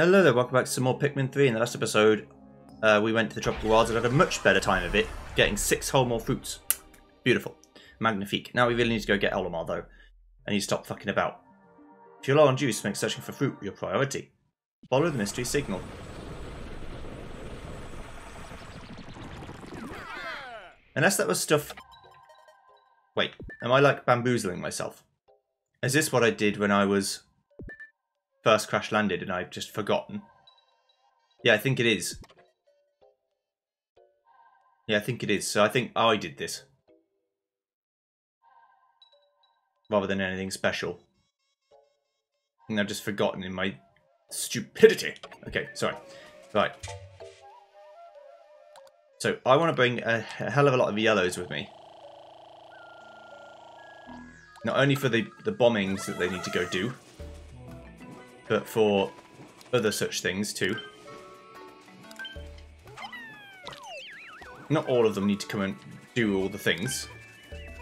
Hello there, welcome back to some more Pikmin 3. In the last episode, we went to the Tropical Wilds and had a much better time of it, getting 6 whole more fruits. Beautiful. Magnifique. Now we really need to go get Olimar, though. And you stop fucking about. If you're low on juice, make searching for fruit your priority. Follow the mystery signal. Unless that was stuff... Wait, am I like bamboozling myself? Is this what I did when I was first crash landed and I've just forgotten? Yeah, I think it is. Yeah, I think it is. So I think I did this. Rather than anything special. And I've just forgotten in my stupidity. Okay, sorry. Right. So I want to bring a hell of a lot of yellows with me. Not only for the bombings that they need to go do, but for other such things too. Not all of them need to come and do all the things. If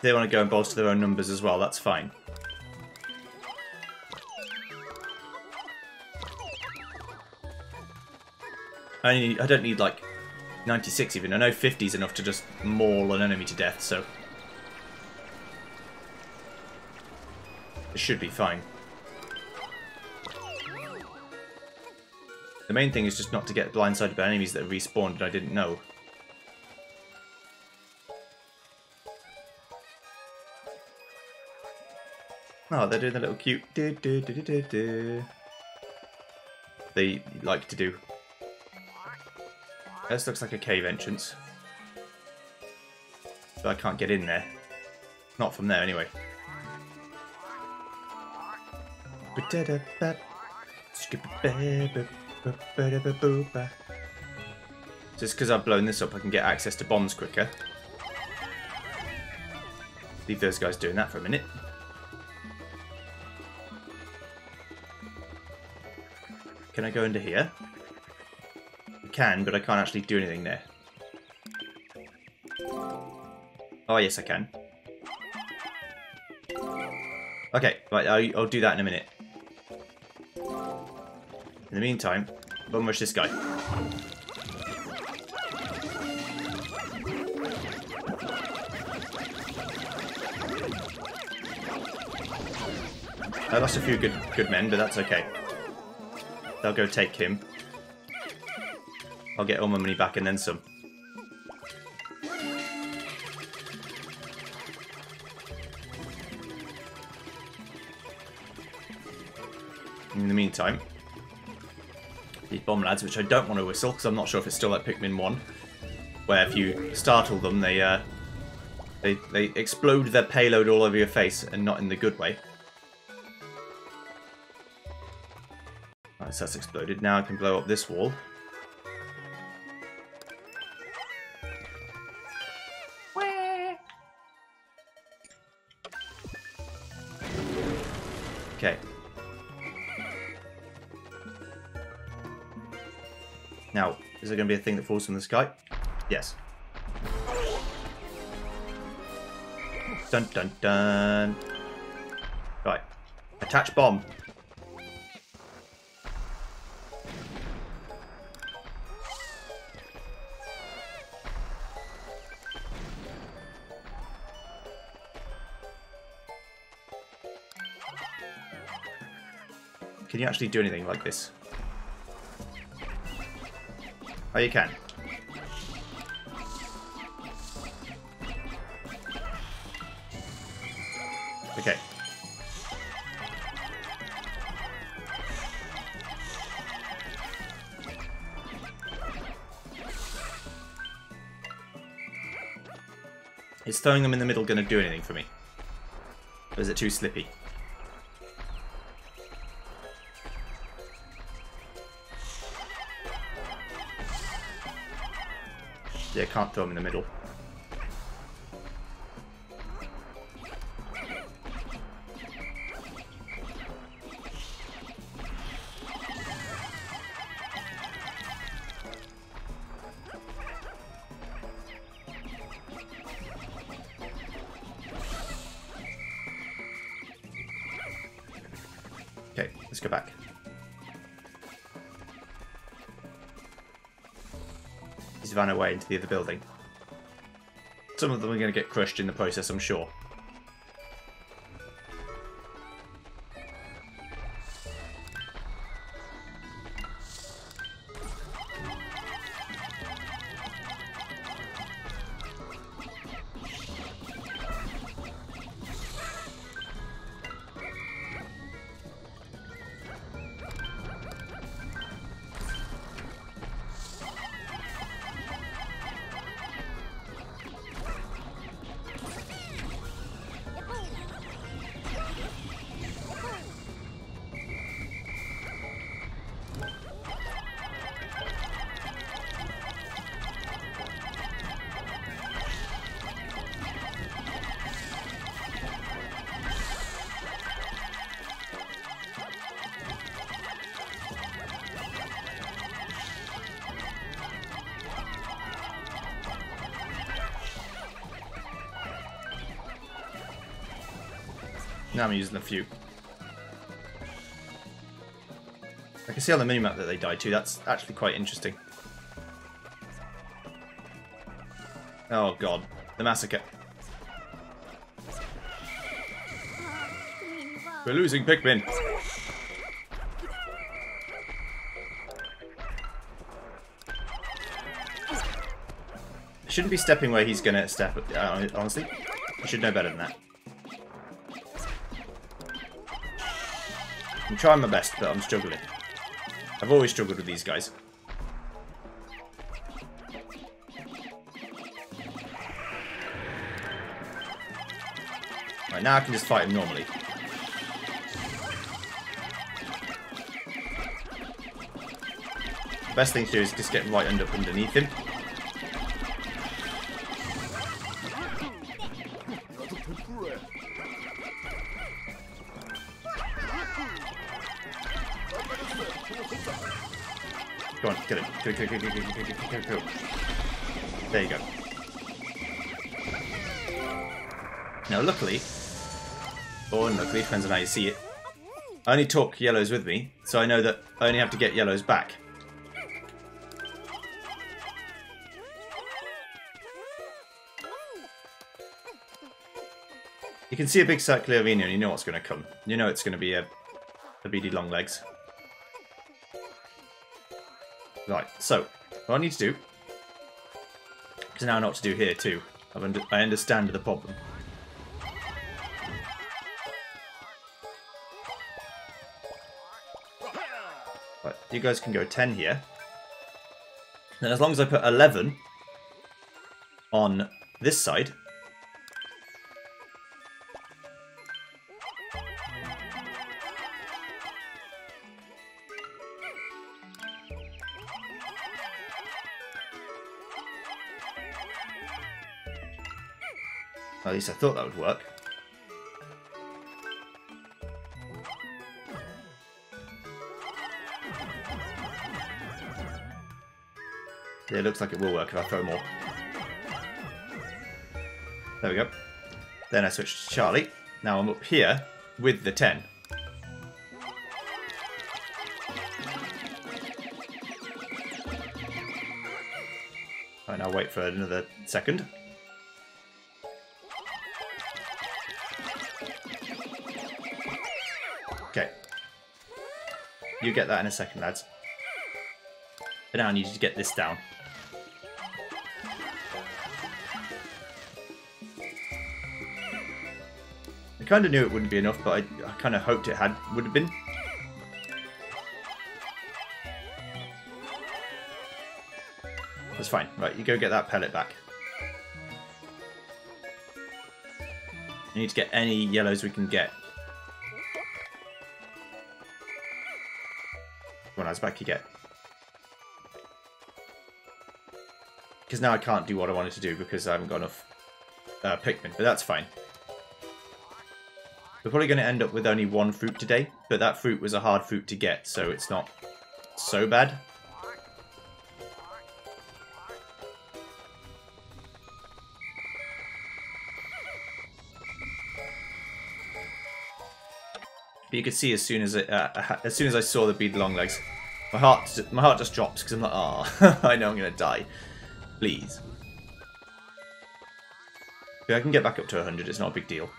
they want to go and bolster their own numbers as well, that's fine. I don't need like 96 even. I know 50 is enough to just maul an enemy to death, so it should be fine. The main thing is just not to get blindsided by enemies that respawned and I didn't know. Oh, they're doing the little cute do-do-do-do-do they like to do. This looks like a cave entrance. But I can't get in there. Not from there, anyway. Just because I've blown this up, I can get access to bombs quicker. Leave those guys doing that for a minute. Can I go into here? Can, but I can't actually do anything there. Oh, yes, I can. Okay, right, I'll do that in a minute. In the meantime, bum rush this guy. I lost a few good men, but that's okay. They'll go take him. I'll get all my money back and then some. In the meantime, these bomb lads, which I don't want to whistle because I'm not sure if it's still like Pikmin 1, where if you startle them, they explode their payload all over your face, and not in the good way. Right, so that's exploded. Now I can blow up this wall. Okay. Now, is there going to be a thing that falls from the sky? Yes. Dun dun dun. Right. Attach bomb. Can you actually do anything like this? Oh, you can. Okay. Is throwing them in the middle going to do anything for me? Or is it too slippy? Yeah, I can't throw him in the middle. Okay, let's go back. He's run away into the other building. Some of them are going to get crushed in the process, I'm sure. Now I'm using a few. I can see on the minimap that they die too. That's actually quite interesting. Oh god, the massacre. We're losing Pikmin. I shouldn't be stepping where he's gonna step. Honestly, I should know better than that. I'm trying my best, but I'm struggling. I've always struggled with these guys. Right, now I can just fight him normally. The best thing to do is just get right underneath him. Go on, kill him. Kill. There you go. Now, luckily, or unluckily, depends on how you see it, I only took yellows with me, so I know that I only have to get yellows back. You can see a big circular arena and you know what's going to come. You know it's going to be a Beady Long Legs. Right, so, what I need to do, because now I know what to do here too, I understand the problem. Right, you guys can go 10 here. And as long as I put 11 on this side, at least I thought that would work. Yeah, it looks like it will work if I throw more. There we go. Then I switch to Charlie. Now I'm up here with the 10. Alright, I'll wait for another second. You get that in a second, lads. But now I need you to get this down. I kind of knew it wouldn't be enough, but I kind of hoped it would have been. That's fine. Right, you go get that pellet back. You need to get any yellows we can get. Back you get, because now I can't do what I wanted to do because I haven't got enough Pikmin, but that's fine. We're probably going to end up with only one fruit today, but that fruit was a hard fruit to get, so it's not so bad. But you could see as soon as it, as soon as I saw the Beady Long Legs, my heart just drops because I'm like, ah, I know I'm gonna die. Please. Yeah, I can get back up to 100. It's not a big deal.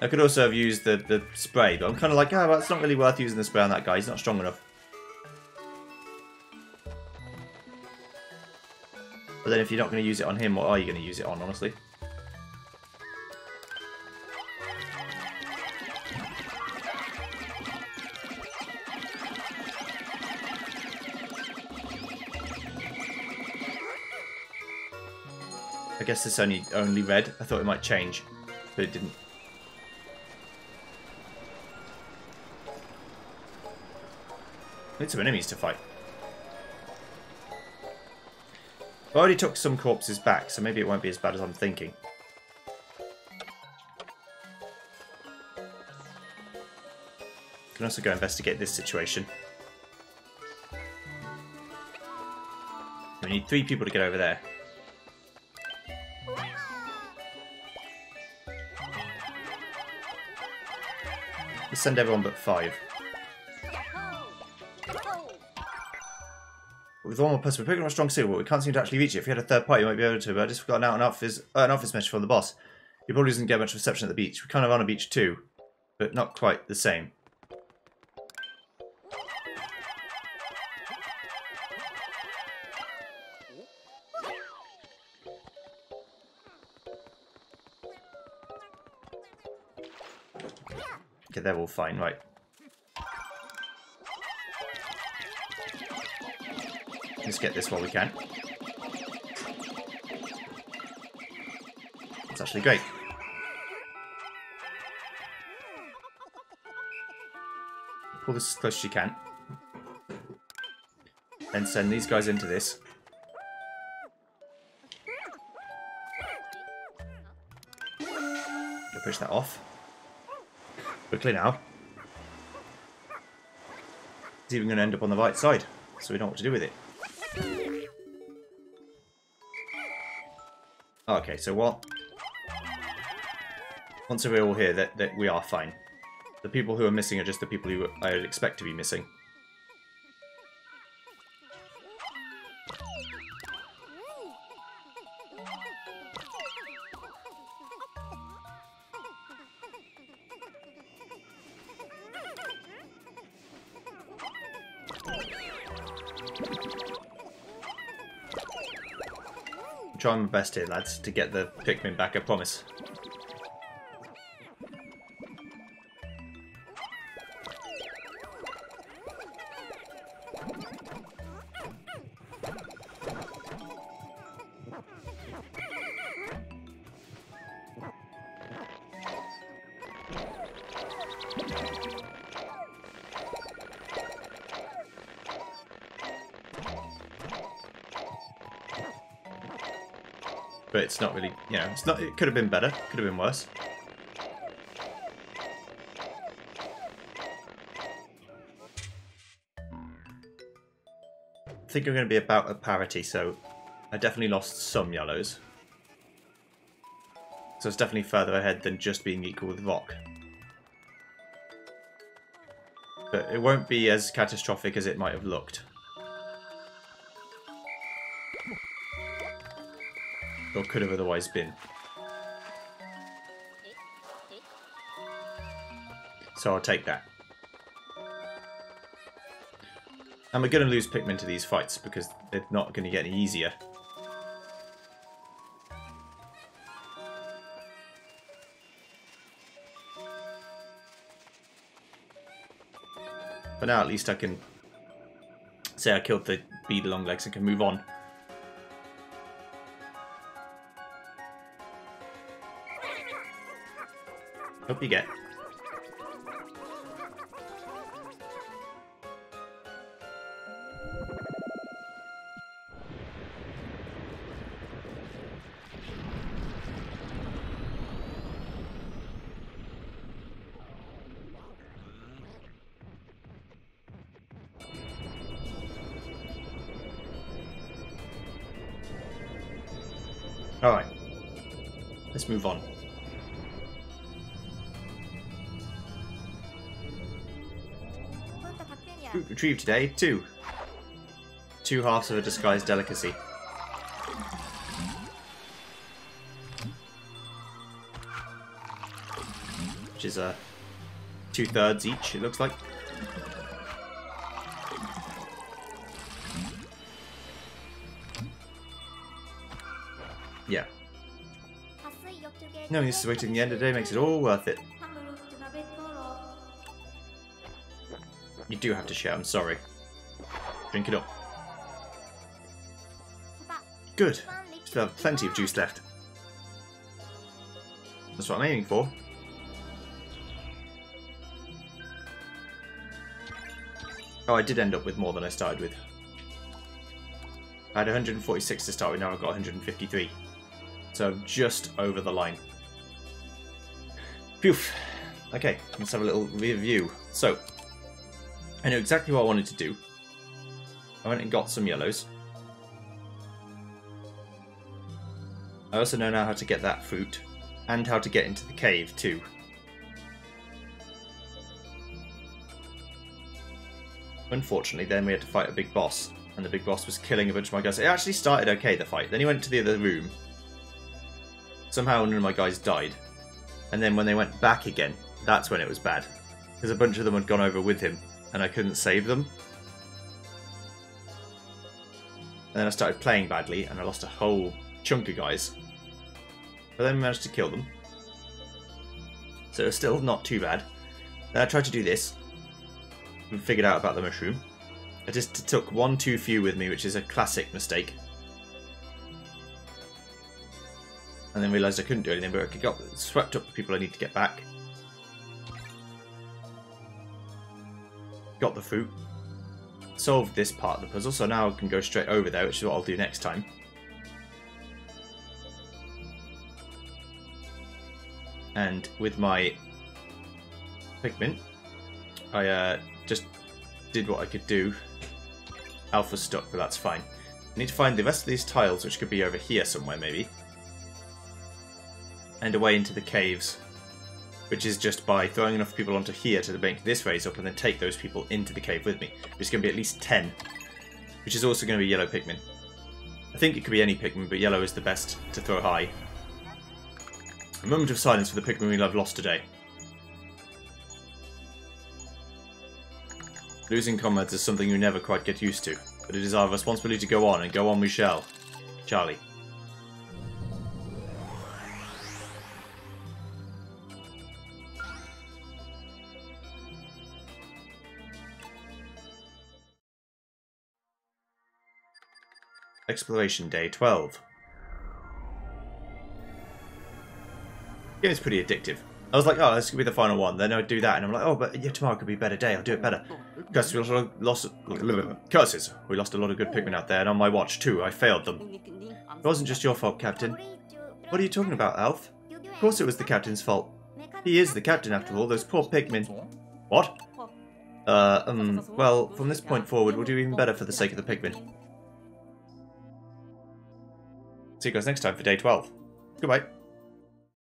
I could also have used the spray, but I'm kind of like, ah, oh, well, it's not really worth using the spray on that guy. He's not strong enough. But then if you're not going to use it on him, what are you going to use it on, honestly? I guess it's only red. I thought it might change, but it didn't. I need some enemies to fight. I already took some corpses back, so maybe it won't be as bad as I'm thinking. I can also go investigate this situation. We need 3 people to get over there. Let's send everyone but 5. With one more person, we're picking up a strong signal, but we can't seem to actually reach it. If we had a third party, you might be able to, but I just got an office message from the boss. You probably doesn't get much reception at the beach. We're kind of on a beach too, but not quite the same. Okay, they're all fine, right. Let's get this while we can. It's actually great. Pull this as close as you can. Then send these guys into this. Go push that off. Quickly now. It's even going to end up on the right side, so we don't know what to do with it. Okay, so what? Once we're all here, that we are fine. The people who are missing are just the people who I would expect to be missing. Trying my best here, lads, to get the Pikmin back, I promise. But it's not really, you know, it's not. It could have been better, could have been worse. I think I'm going to be about at parity, so I definitely lost some yellows. So it's definitely further ahead than just being equal with Rock. But it won't be as catastrophic as it might have looked. Or could have otherwise been. So I'll take that. And we're going to lose Pikmin to these fights because they're not going to get any easier. But now at least I can say I killed the Beady Long Legs and can move on. Hope you get. Alright. Let's move on. Fruit retrieved today, 2. 2 halves of a disguised delicacy. Which is 2/3 each, it looks like. Yeah. Knowing this is waiting the end of the day makes it all worth it. You do have to share, I'm sorry. Drink it up. Good. Still have plenty of juice left. That's what I'm aiming for. Oh, I did end up with more than I started with. I had 146 to start with, now I've got 153. So I'm just over the line. Phew. Okay, let's have a little review. So, I know exactly what I wanted to do. I went and got some yellows. I also know now how to get that fruit, and how to get into the cave too. Unfortunately, then we had to fight a big boss, and the big boss was killing a bunch of my guys. It actually started okay, the fight. Then he went to the other room. Somehow none of my guys died. And then when they went back again, that's when it was bad. Because a bunch of them had gone over with him, and I couldn't save them. And then I started playing badly, and I lost a whole chunk of guys. But then we managed to kill them. So it was still not too bad. Then I tried to do this, and figured out about the mushroom. I just took one too few with me, which is a classic mistake. And then realised I couldn't do anything, but I got swept up the people I need to get back. Got the fruit. Solved this part of the puzzle, so now I can go straight over there, which is what I'll do next time. And with my Pikmin, I just did what I could do. Alpha's stuck, but that's fine. I need to find the rest of these tiles, which could be over here somewhere, maybe. And away into the caves, which is just by throwing enough people onto here to make this raise up and then take those people into the cave with me. It's going to be at least 10, which is also going to be yellow Pikmin. I think it could be any Pikmin, but yellow is the best to throw high. A moment of silence for the Pikmin we love lost today. Losing comrades is something you never quite get used to, but it is our responsibility to go on, and go on we shall. Charlie. Exploration Day 12. The game's pretty addictive. I was like, oh, this could be the final one. Then I'd do that, and I'm like, oh, but yeah, tomorrow could be a better day. I'll do it better. Curses, we lost a lot of good Pikmin out there, and on my watch too, I failed them. It wasn't just your fault, Captain. What are you talking about, Alf? Of course it was the Captain's fault. He is the Captain, after all. Those poor Pikmin. What? Well, from this point forward, we'll do even better for the sake of the Pikmin. See you guys next time for Day 12. Goodbye.